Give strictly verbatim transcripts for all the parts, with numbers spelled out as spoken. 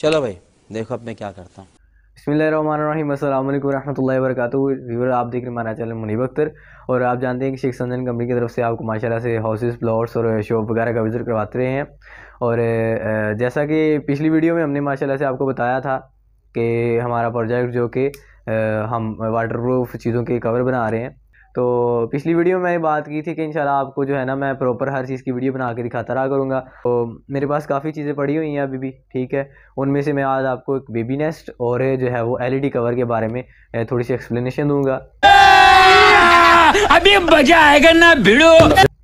चलो भाई देखो अब मैं क्या करता हूँ। बिस्मिल्लाहिर्रहमानिर्रहीम, अस्सलामु अलैकुम रहमतुल्लाहि वबरकातुहू। व्यूअर आप देख रहे हैं हमारा चैनल मुनीब अख्तर, और आप जानते हैं कि शेख सन्स एंड कंपनी की तरफ से आपको माशाल्लाह से हाउसेस, प्लॉट्स और शॉप वगैरह का विजिट करवाते रहे हैं। और जैसा कि पिछली वीडियो में हमने माशाल्लाह से आपको बताया था कि हमारा प्रोजेक्ट जो कि हम वाटर प्रूफ चीज़ों के कवर बना रहे हैं, तो पिछली वीडियो में मैंने बात की थी कि इंशाल्लाह आपको जो है ना मैं प्रॉपर हर चीज़ की वीडियो बना के दिखाता रहा करूँगा। तो मेरे पास काफ़ी चीज़ें पड़ी हुई हैं अभी भी, ठीक है। उनमें से मैं आज आपको एक बेबी नेस्ट और जो है वो एलईडी कवर के बारे में थोड़ी सी एक्सप्लेनेशन दूंगा। अभी मजा आएगा ना भिड़ो,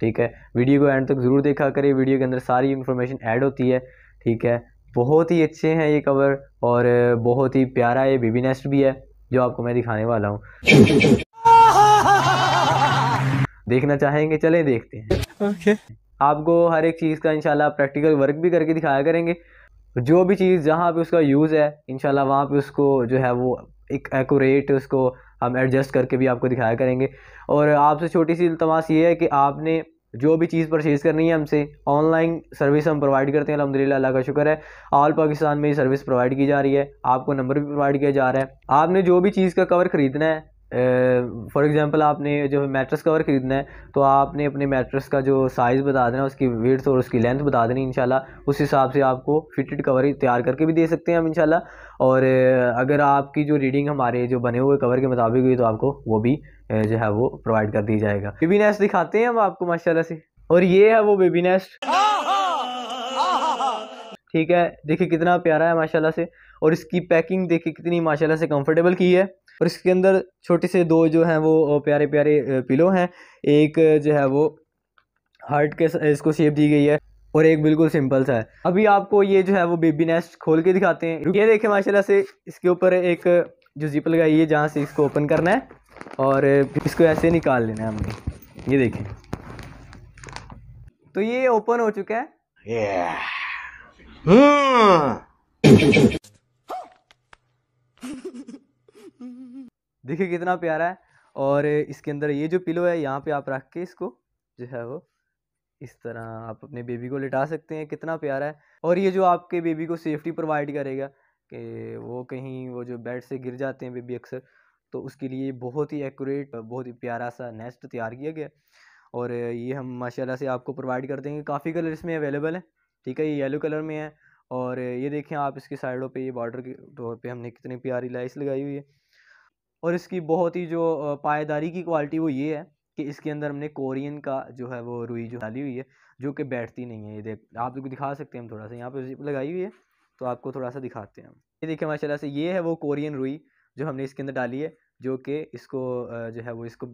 ठीक है। वीडियो को एंड तक ज़रूर देखा करें, वीडियो के अंदर सारी इन्फॉर्मेशन ऐड होती है, ठीक है। बहुत ही अच्छे हैं ये कवर और बहुत ही प्यारा ये बेबी नेस्ट भी है जो आपको मैं दिखाने वाला हूँ। देखना चाहेंगे? चले देखते हैं। okay. आपको हर एक चीज़ का इंशाल्लाह प्रैक्टिकल वर्क भी करके दिखाया करेंगे। जो भी चीज़ जहाँ पे उसका यूज़ है इंशाल्लाह वहाँ पे उसको जो है वो एक एक्यूरेट उसको हम एडजस्ट करके भी आपको दिखाया करेंगे। और आपसे छोटी सी इल्तमास ये है कि आपने जो भी चीज़ परचेज़ करनी है हमसे, ऑनलाइन सर्विस हम प्रोवाइड करते हैं, अल्हम्दुलिल्लाह अल्लाह का शुक्र है। ऑल पाकिस्तान में ये सर्विस प्रोवाइड की जा रही है, आपको नंबर भी प्रोवाइड किया जा रहा है। आपने जो भी चीज़ का कवर खरीदना है, फॉर एग्ज़ाम्पल आपने जो मैट्रेस कवर ख़रीदना है तो आपने अपने मैट्रेस का जो साइज़ बता देना, उसकी विड्थ और उसकी लेंथ बता देनी। इंशाल्लाह उस हिसाब से आपको फिटेड कवर तैयार करके भी दे सकते हैं हम इंशाल्लाह। और अगर आपकी जो रीडिंग हमारे जो बने हुए कवर के मुताबिक हुई तो आपको वो भी जो है वो प्रोवाइड कर दी जाएगा। बेबी नेस्ट दिखाते हैं हम आपको माशाल्लाह से, और ये है वो बेबी नेस्ट, ठीक है। देखिए कितना प्यारा है माशाल्लाह से, और इसकी पैकिंग देखिए कितनी माशाल्लाह से कंफर्टेबल की है। और इसके अंदर छोटे से दो जो हैं वो प्यारे प्यारे पिलो हैं, एक जो है वो हार्ट के इसको शेप दी गई है और एक बिल्कुल सिंपल सा है। अभी आपको ये जो है वो बेबी नेस्ट खोल के दिखाते हैं। ये देखें माशाल्लाह से इसके ऊपर एक जो जिप लगाई है जहाँ से इसको ओपन करना है और इसको ऐसे निकाल लेना है हमने। ये देखें तो ये ओपन हो चुका है। yeah. देखिए कितना प्यारा है। और इसके अंदर ये जो पिलो है यहाँ पे आप रख के इसको जो है वो इस तरह आप अपने बेबी को लिटा सकते हैं। कितना प्यारा है। और ये जो आपके बेबी को सेफ्टी प्रोवाइड करेगा कि वो कहीं वो जो बेड से गिर जाते हैं बेबी अक्सर, तो उसके लिए बहुत ही एक्यूरेट बहुत ही प्यारा सा नेस्ट तैयार किया गया। और ये हम माशाल्लाह से आपको प्रोवाइड कर देंगे। काफ़ी कलर इसमें अवेलेबल है, ठीक है। ये येलो कलर में है और ये देखें आप इसकी साइडों पे ये बॉर्डर के तौर पे हमने कितनी प्यारी लाइस लगाई हुई है। और इसकी बहुत ही जो पायदारी की क्वालिटी वो ये है कि इसके अंदर हमने कोरियन का जो है वो रुई जो डाली हुई है जो कि बैठती नहीं है। ये देख आप लोग दिखा सकते हैं हम थोड़ा सा, यहाँ पे जिप लगाई हुई है तो आपको थोड़ा सा दिखाते हैं हम। ये देखिए माशाल्लाह से ये है वो कोरियन रुई जो हमने इसके अंदर डाली है जो कि इसको जो है वो इसको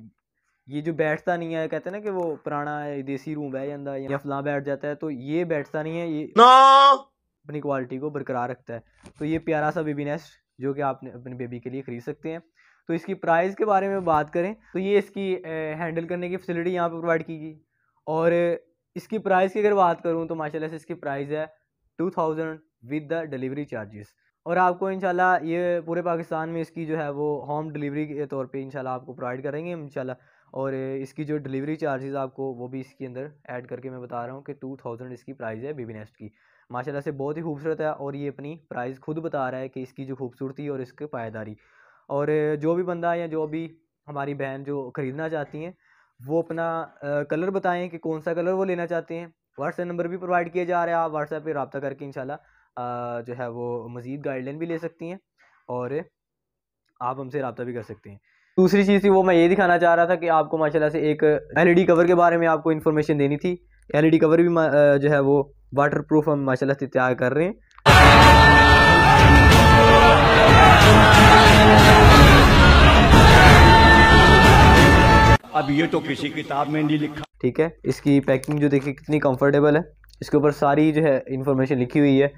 ये जो बैठता नहीं है, कहते हैं ना कि वो पुराना देसी रूम बह जाता है या फलां बैठ जाता है, तो ये बैठता नहीं है, ये अपनी क्वालिटी को बरकरार रखता है। तो ये प्यारा सा बेबी नेस्ट जो कि आप अपने बेबी के लिए ख़रीद सकते हैं। तो इसकी प्राइस के बारे में बात करें तो ये इसकी हैंडल करने की फैसिलिटी यहाँ पे प्रोवाइड की गई। और इसकी प्राइस की अगर बात करूँ तो माशाल्लाह से इसकी प्राइस है two thousand with the delivery charges. और आपको इंशाल्लाह ये पूरे पाकिस्तान में इसकी जो है वो होम डिलीवरी के तौर पे इंशाल्लाह आपको प्रोवाइड करेंगे इंशाल्लाह। और इसकी जो डिलीवरी चार्जेस आपको वो भी इसके अंदर ऐड करके मैं बता रहा हूँ कि टू थाउजेंड इसकी प्राइस है बेबी नेस्ट की। माशाल्लाह से बहुत ही खूबसूरत है और ये अपनी प्राइस खुद बता रहा है कि इसकी जो खूबसूरती और इसकी पायदारी। और जो भी बंदा या जो भी हमारी बहन जो ख़रीदना चाहती हैं वो अपना कलर बताएं कि कौन सा कलर वो लेना चाहते हैं। व्हाट्सएप नंबर भी प्रोवाइड किया जा रहा है, आप व्हाट्सएप पे रब्ता करके इंशाल्लाह जो है वो मज़ीद गाइडलाइन भी ले सकती हैं और आप हमसे रब्ता भी कर सकते हैं। दूसरी चीज़ थी वो मैं ये दिखाना चाह रहा था कि आपको माशाल्लाह से एक एलईडी कवर के बारे में आपको इन्फॉर्मेशन देनी थी। एलईडी कवर भी जो है वो वाटर प्रूफ हम माशाल्लाह से तैयार कर रहे हैं। अब ये तो किसी किताब में नहीं लिखा, ठीक है। इसकी पैकिंग जो देखिए कितनी कंफर्टेबल है, इसके ऊपर सारी जो है इन्फॉर्मेशन लिखी हुई है।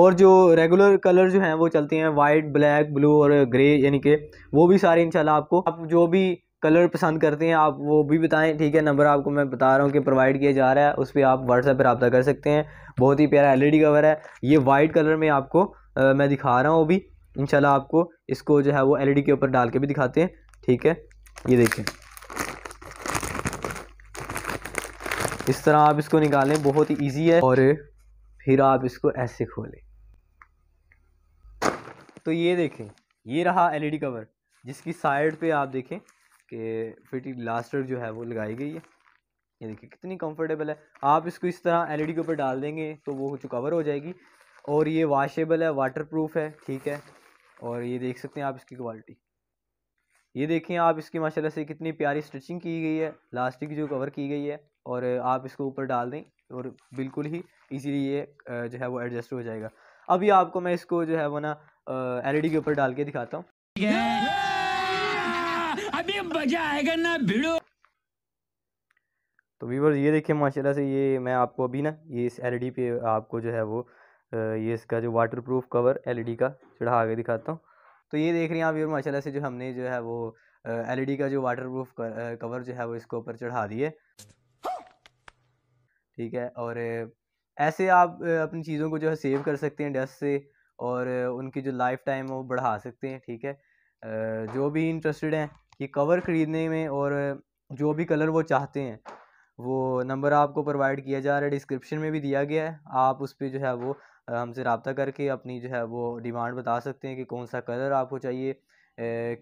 और जो रेगुलर कलर जो हैं वो चलते हैं वाइट, ब्लैक, ब्लू और ग्रे, यानी कि वो भी सारे इंशाल्लाह आपको, आप जो भी कलर पसंद करते हैं आप वो भी बताएं, ठीक है। नंबर आपको मैं बता रहा हूँ कि प्रोवाइड किया जा रहा है, उस पर आप व्हाट्सएप पर रब्ता कर सकते हैं। बहुत ही प्यारा एल ई डी कवर है, ये वाइट कलर में आपको आ, मैं दिखा रहा हूँ। वो भी इंशाल्लाह आपको इसको जो है वो एल ई डी के ऊपर डाल के भी दिखाते हैं, ठीक है। ये देखें इस तरह आप इसको निकालें, बहुत ही इजी है। और फिर आप इसको ऐसे खोलें, तो ये देखें, ये रहा एलईडी कवर जिसकी साइड पे आप देखें कि फिट लास्टर जो है वो लगाई गई है। ये देखिए कितनी कंफर्टेबल है। आप इसको इस तरह एलईडी के ऊपर डाल देंगे तो वो कवर हो जाएगी। और ये वाशेबल है, वाटरप्रूफ है, ठीक है। और ये देख सकते हैं आप इसकी क्वालिटी, ये देखें आप इसकी माशाल्लाह से कितनी प्यारी स्टिचिंग की गई है, लास्टिक की जो कवर की गई है। और आप इसको ऊपर डाल दें और बिल्कुल ही इजीली ये जो है वो एडजस्ट हो जाएगा। अभी आपको मैं इसको जो है वो ना एलईडी के ऊपर डाल के दिखाता हूँ। अभी मजा आएगा ना भिड़ो। तो व्यूअर्स ये देखिए माशाल्लाह से, ये मैं आपको अभी ना ये इस एलईडी पे आपको जो है वो ये इसका जो वाटरप्रूफ कवर एलईडी का चढ़ा के दिखाता हूँ। तो ये देख रहे हैं आप व्यूअर्स माशाल्लाह से जो हमने जो है वो एलईडी का जो वाटरप्रूफ कवर जो है वो इसके ऊपर चढ़ा दिए, ठीक है। और ऐसे आप अपनी चीज़ों को जो है सेव कर सकते हैं डस्ट से और उनकी जो लाइफ टाइम वो बढ़ा सकते हैं, ठीक है। जो भी इंटरेस्टेड हैं ये कवर ख़रीदने में और जो भी कलर वो चाहते हैं, वो नंबर आपको प्रोवाइड किया जा रहा है, डिस्क्रिप्शन में भी दिया गया है। आप उस पर जो है वो हमसे रब्ता करके अपनी जो है वो डिमांड बता सकते हैं कि कौन सा कलर आपको चाहिए,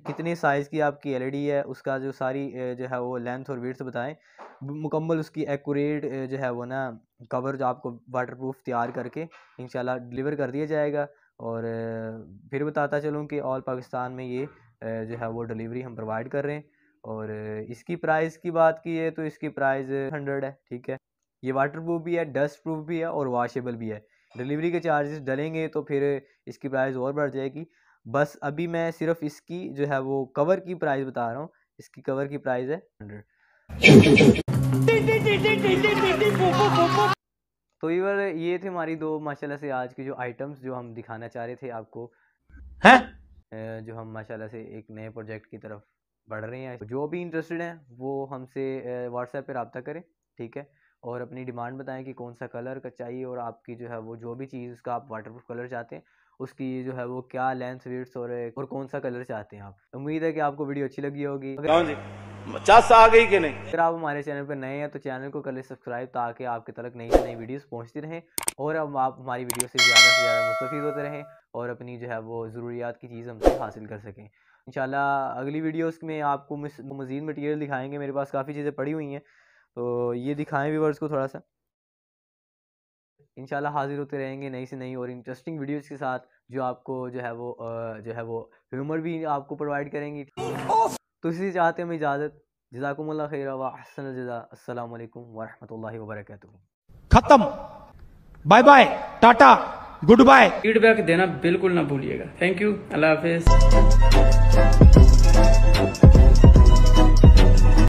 कितने साइज़ की आपकी एलईडी है, उसका जो सारी जो है वो लेंथ और विड्थ बताएं, मुकम्मल उसकी एक्यूरेट जो है वो ना कवर जो आपको वाटरप्रूफ तैयार करके इंशाल्लाह डिलीवर कर दिया जाएगा। और फिर बताता चलूँ कि ऑल पाकिस्तान में ये जो है वो डिलीवरी हम प्रोवाइड कर रहे हैं। और इसकी प्राइस की बात की है तो इसकी प्राइस हंड्रेड है, ठीक है। ये वाटरप्रूफ भी है, डस्ट प्रूफ भी है और वाशेबल भी है। डिलीवरी के चार्जेस डलेंगे तो फिर इसकी प्राइस और बढ़ जाएगी। बस अभी मैं सिर्फ इसकी जो है वो कवर की प्राइस बता रहा हूँ। इसकी कवर की प्राइस है हंड्रेड। तो ये ये थे हमारी दो माशाल्लाह से आज की जो आइटम्स जो हम दिखाना चाह रहे थे आपको, हैं जो हम माशाल्लाह से एक नए प्रोजेक्ट की तरफ बढ़ रहे हैं। जो भी इंटरेस्टेड हैं वो हमसे व्हाट्सएप पर रब्ता करें, ठीक है। और अपनी डिमांड बताएं कि कौन सा कलर का चाहिए और आपकी जो है वो जो भी चीज़ उसका आप वाटरप्रूफ कलर चाहते हैं, उसकी जो है वो क्या लेंथ विड्थ और और कौन सा कलर चाहते हैं आप। उम्मीद है कि आपको वीडियो अच्छी लगी होगी। चास आ गई कि नहीं? अगर आप हमारे चैनल पर नए हैं तो चैनल को कर ले सब्सक्राइब ताकि आपके तक नई नई वीडियोस पहुंचती रहें और अब आप हमारी वीडियो से ज़्यादा से ज़्यादा मुस्तफ़ीद होते रहें और अपनी जो है वो ज़रूरियात की चीज़ हमसे हासिल कर सकें। इंशाल्लाह अगली वीडियोस में आपको मज़ीद मटीरियल दिखाएँगे। मेरे पास काफ़ी चीज़ें पड़ी हुई हैं तो ये दिखाएँ व्यूअर्स को थोड़ा सा। इंशाल्लाह हाजिर होते रहेंगे नई से नई और इंटरेस्टिंग वीडियोस के साथ जो आपको जो है वो जो है वो ह्यूमर भी आपको प्रोवाइड करेंगी। तो इसी चाहते हैं इजाज़त। जज़ाकुमुल्लाह खैर व अहसन जज़ा। अस्सलाम वालेकुम व रहमतुल्लाहि व बरकातुहू। खत्म, bye bye, tata, good bye. Feedback देना बिल्कुल ना भूलिएगा। थैंक यू, अल्लाह हाफिज़।